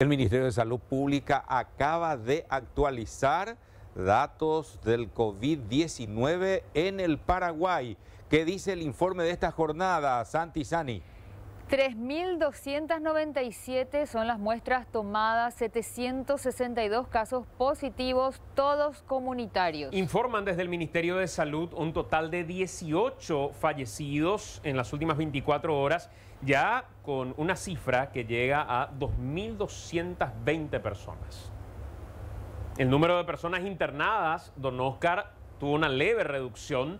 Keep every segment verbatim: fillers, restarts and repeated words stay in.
El Ministerio de Salud Pública acaba de actualizar datos del COVID diecinueve en el Paraguay. ¿Qué dice el informe de esta jornada, Santi Sani? tres mil doscientas noventa y siete son las muestras tomadas, setecientos sesenta y dos casos positivos, todos comunitarios. Informan desde el Ministerio de Salud un total de dieciocho fallecidos en las últimas veinticuatro horas, ya con una cifra que llega a dos mil doscientas veinte personas. El número de personas internadas, don Oscar, tuvo una leve reducción,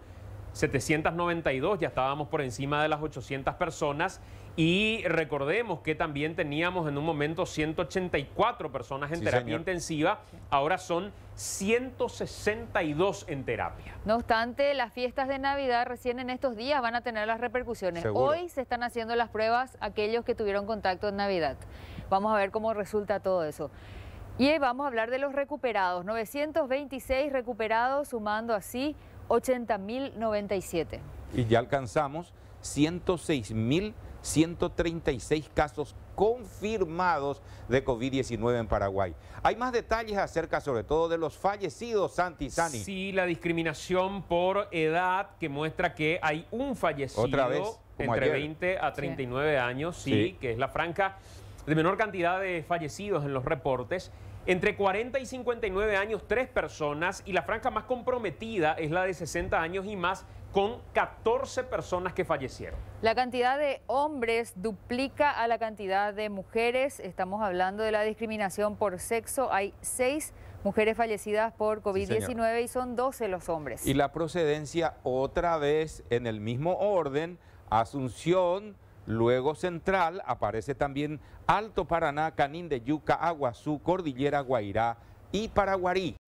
setecientas noventa y dos, ya estábamos por encima de las ochocientas personas, y recordemos que también teníamos en un momento ciento ochenta y cuatro personas en sí, terapia señor. intensiva, ahora son ciento sesenta y dos en terapia. No obstante, las fiestas de Navidad recién en estos días van a tener las repercusiones. Seguro. Hoy se están haciendo las pruebas aquellos que tuvieron contacto en Navidad. Vamos a ver cómo resulta todo eso. Y vamos a hablar de los recuperados, novecientos veintiséis recuperados, sumando así ochenta mil noventa y siete. Y ya alcanzamos ciento seis mil ciento treinta y seis casos confirmados de COVID diecinueve en Paraguay. Hay más detalles acerca sobre todo de los fallecidos, Santi Sani. Sí, la discriminación por edad que muestra que hay un fallecido ¿Otra vez? entre ayer. veinte a treinta y nueve sí. años, sí, sí, que es la franja de menor cantidad de fallecidos en los reportes. Entre cuarenta y cincuenta y nueve años, tres personas, y la franja más comprometida es la de sesenta años y más, con catorce personas que fallecieron. La cantidad de hombres duplica a la cantidad de mujeres. Estamos hablando de la discriminación por sexo. Hay seis mujeres fallecidas por COVID diecinueve sí, y son doce los hombres. Y la procedencia, otra vez en el mismo orden, Asunción, luego Central, aparece también Alto Paraná, Canindeyuca, Aguazú, Cordillera, Guairá y Paraguarí.